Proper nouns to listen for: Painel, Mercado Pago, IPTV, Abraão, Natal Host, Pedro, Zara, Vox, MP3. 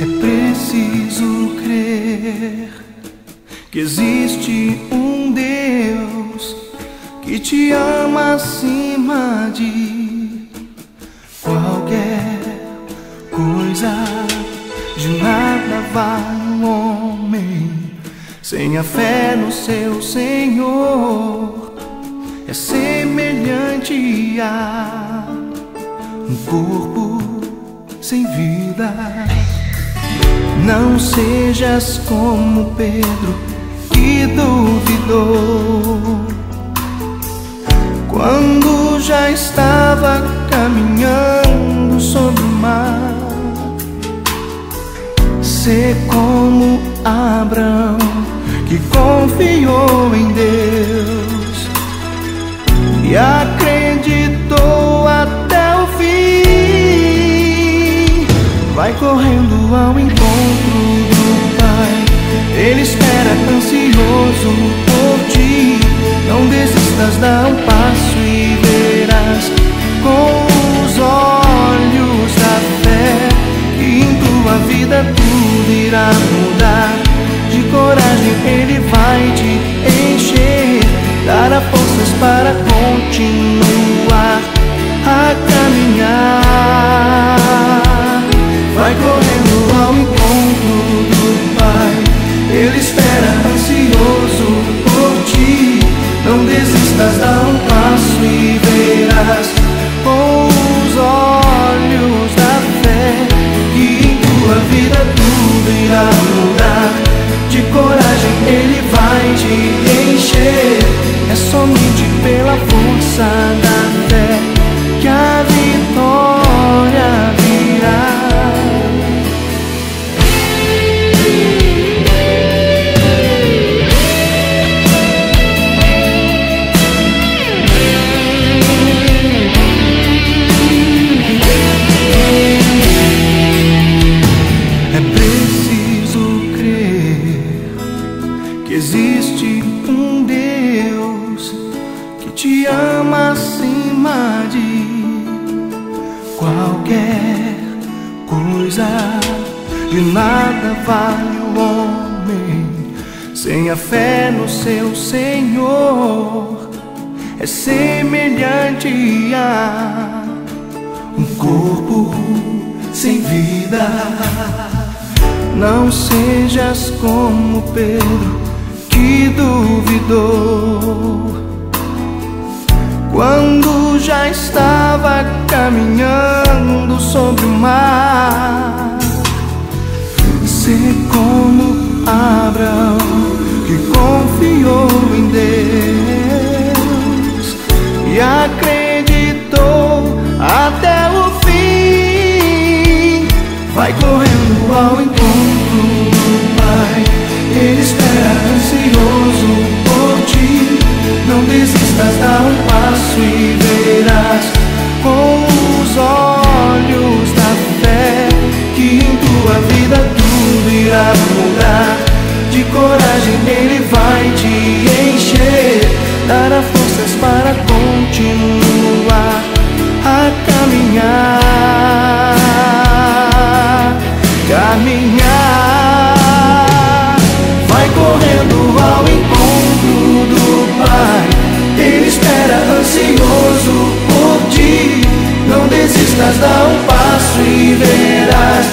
É preciso crer que existe um Deus que te ama acima de qualquer coisa. De nada vale um homem sem a fé no seu Senhor. É semelhante a um corpo sem vida. Não sejas como Pedro, que duvidou quando já estava caminhando sobre o mar. Sê como Abraão, que confiou em Deus e acreditou até o fim. Vai correndo ao encontro do Pai, Ele espera ansioso por ti. Não desistas, dá um passo e verás com os olhos da fé que em tua vida tudo irá mudar. De coragem Ele vai te encher, dará forças para continuar a caminhar. Vai correndo ao encontro do Pai, Ele espera ansioso por ti. Não desistas, dá um passo e verás com os olhos da fé que em tua vida tudo irá mudar. De coragem Ele vai te encher, é somente pela força da fé que a vitória virá. Existe um Deus que te ama acima de qualquer coisa. De nada vale o homem sem a fé no seu Senhor. É semelhante a um corpo sem vida. Não sejas como Pedro, que duvidou quando já estava caminhando sobre o mar. Sê como Abraão, que confiou em Deus e acreditou até o fim. Vai correndo ao encontro do Pai, Ele espera ansioso por ti. Não desistas, dá um passo e verás com os olhos da fé que em tua vida tudo irá mudar. De coragem Ele vai te encher, dará forças para continuar a caminhar, Vai correndo ao encontro do Pai, Ele espera ansioso por ti. Não desistas, dá um passo e verás